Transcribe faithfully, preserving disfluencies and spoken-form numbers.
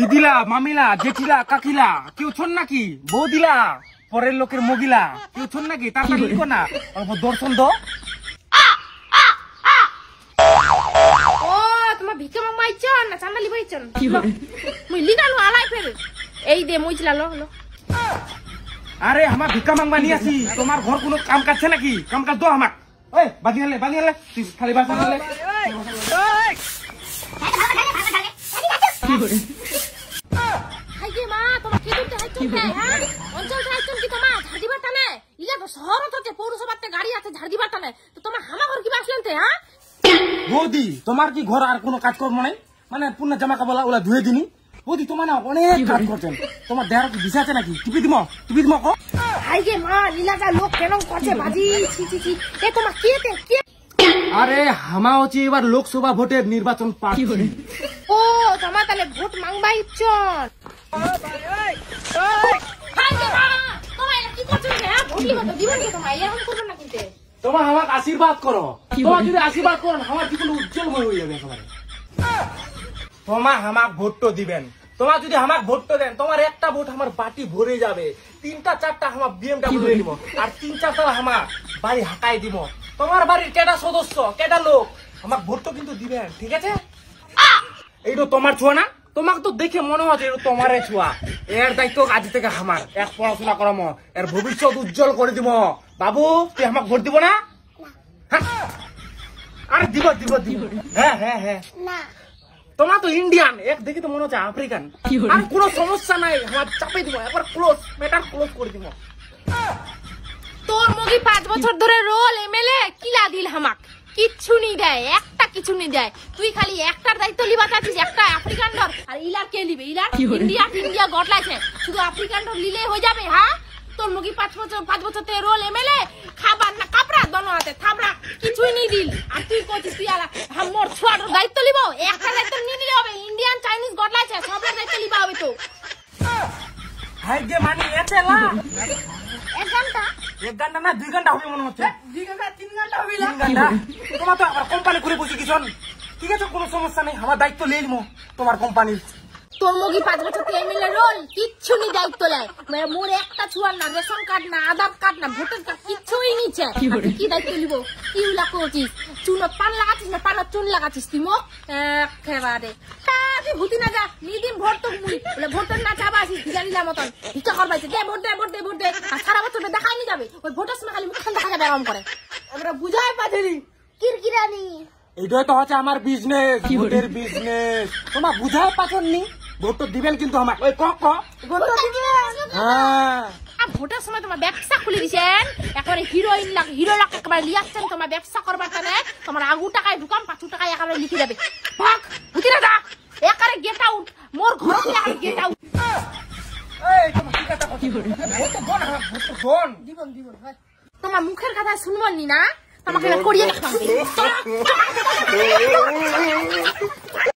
দিদিলা, মামিলা, জেঠিলা, কাকিলা, কেউ ছোন নাকি? বৌদিলা, পরের লোকের মগিলা, কেউ ছোন নাকি? তার না দর্শন দো আরে আমার ভিক্ষা মাংবা নিয়ে আসি। তোমার ঘর কোনো কাম কাটছে নাকি? কাম কাট দো আমার। ওই বাজি হালে, বাজি হালে, তুই খালি বাসা হালে। বৌদি তোমার কি ঘর আর কোনো কাজ করবো নাই? মানে পুরনো জামা কাপড় ওলা ধুয়ে দিনি। বৌদি তোমার না অনেক কাজ করছেন, তোমার দেহ কি বিষ আছে নাকি? টিপি দিম, টিপি দিম। লোক কেন করছে বাজি? তোমার কে? আরে হামা হচ্ছে এবার লোকসভা ভোটের নির্বাচন পার্টি। ও তোমার তাহলে ভোট মাংবাই চল। তোমার আমার আশীর্বাদ করো, তোমার যদি আশীর্বাদ করো আমার জীবন উজ্জ্বল হয়ে যাবে একেবারে। তোমার আমার ভোটটা দিবেন, তোমার যদি আমার ভোটটা দেন তোমার একটা ভোট আমার বাটি ভরে যাবে। তিনটা চারটা আমার বিএমডাব্লিউ দিব, আর তিন চারটা আমার বাড়ি হাঁকাই দিব। তোমার বাড়ির কেডা সদস্য কেডা লোক আমার ভোটটা কিন্তু দিবেন, ঠিক আছে? এইটা তোমার ছোঁয়া না? তোমাকে তো দেখে মনে হচ্ছে এটা তোমার ছোঁয়া। এর দায়িত্ব আজ থেকে আমার, এক পড়াশোনা করাম, এর ভবিষ্যৎ উজ্জ্বল করে দিব। বাবু তুই আমার ভোট দিব না? আরে দিব দিব দিব। হ্যাঁ হ্যাঁ হ্যাঁ, তোমার তো ইন্ডিয়ান, এক দেখি তো মনে হচ্ছে আফ্রিকান। আর কোনো সমস্যা নাই, আমার চাপে দিব, একবার ক্লোজ মেটার ক্লোজ করে দিব। তোর মুগি পাঁচ বছর ধরে রোল এমএলএ কিলা দিল হামাক, কিচ্ছু নি দেয়, একটা কিছু নি দেয়। তুই খালি একটার দায়িত্ব লিবা চাচ্ছিস, একটা আফ্রিকান ডর। আর ইলার কে লিবে? ইলার ইন্ডিয়া ইন্ডিয়া গটলাছে, শুধু আফ্রিকান ডর লিলে হয়ে যাবে? হ্যাঁ তোর মুগি পাঁচ বছর পাঁচ বছর ধরে রোল এমএলএ, খাবার না কাপড়া দনো হাতে থামরা, কিছুই নি দিল। আর তুই কইছিস তুই আর আমার ছোট দায়িত্ব লিব? একটা দায়িত্ব নি দিলে হবে? ইন্ডিয়ান চাইনিজ গটলাছে, সবটা দায়িত্ব লিবা হবে তো? হাই গে মানি এতলা এক ঘন্টা এক ঘন্টা না দুই ঘন্টা হবে মনে হচ্ছে, দুই ঘন্টা তিন ঘন্টা হবে না ঘন্টা। তোমার তো আবার কোম্পানি ঘুরে বসে গেছন, ঠিক আছে কোনো সমস্যা নেই, আমার দায়িত্ব নিয়ে নিব তোমার কোম্পানির। তোর মুগি পাঁচ বছর থেকে এমএলএ রোল, কিচ্ছু নি দায়িত্ব নেয়। মোর একটা ছুয়ার না, রেশন কার্ড না, আধার কার্ড না, ভোটার কার্ড, কিচ্ছুই নিচ্ছে। কি দায়িত্ব নিব? কি উলা করছিস? চুন পান লাগাচ্ছিস না? পানা চুন লাগাচ্ছিস তুই মো খেবারে তুই ভুতি না যা নিদিন ভোট। তো বলে ভোটার না চাবা আসিস জানিলা মতন ইচ্ছা করবাইছে, দে ভোট দে ভোট দে ভোট দে। আর সারা বছর দেখাই নি যাবে ওই ভোটার সময় খালি মুখখান দেখা যাবে এরকম করে। আমরা বুঝাই পাঠিনি কিরকিরানি, এইটাই তো হচ্ছে আমার বিজনেস, ভোটের বিজনেস। তোমার বুঝাই পাঠনি? ভোট দিবেন কিন্তু আমার ওই কক কক ভোট দিবেন। হ্যাঁ আর ভোটের সময় তোমার ব্যবসা খুলে দিছেন একেবারে, হিরোইন লাগ হিরো লাগ একেবারে লিয়াচ্ছেন। তোমার ব্যবসা করবার তানে তোমার আগু টাকায় ঢুকাম, পাঁচু টাকায় একেবারে লিখে যাবে। ভাগ ভুতিরা যা একেবারে গেট আউট, মোর ঘর থেকে আর গেট আউট। এই তোমার কি কথা কইছো? ভোট তো গন, ভোট তো গন দিবেন দিবেন। ভাই তোমার মুখের কথা শুনবনি না, তোমাকে করিয়ে দেখাবো।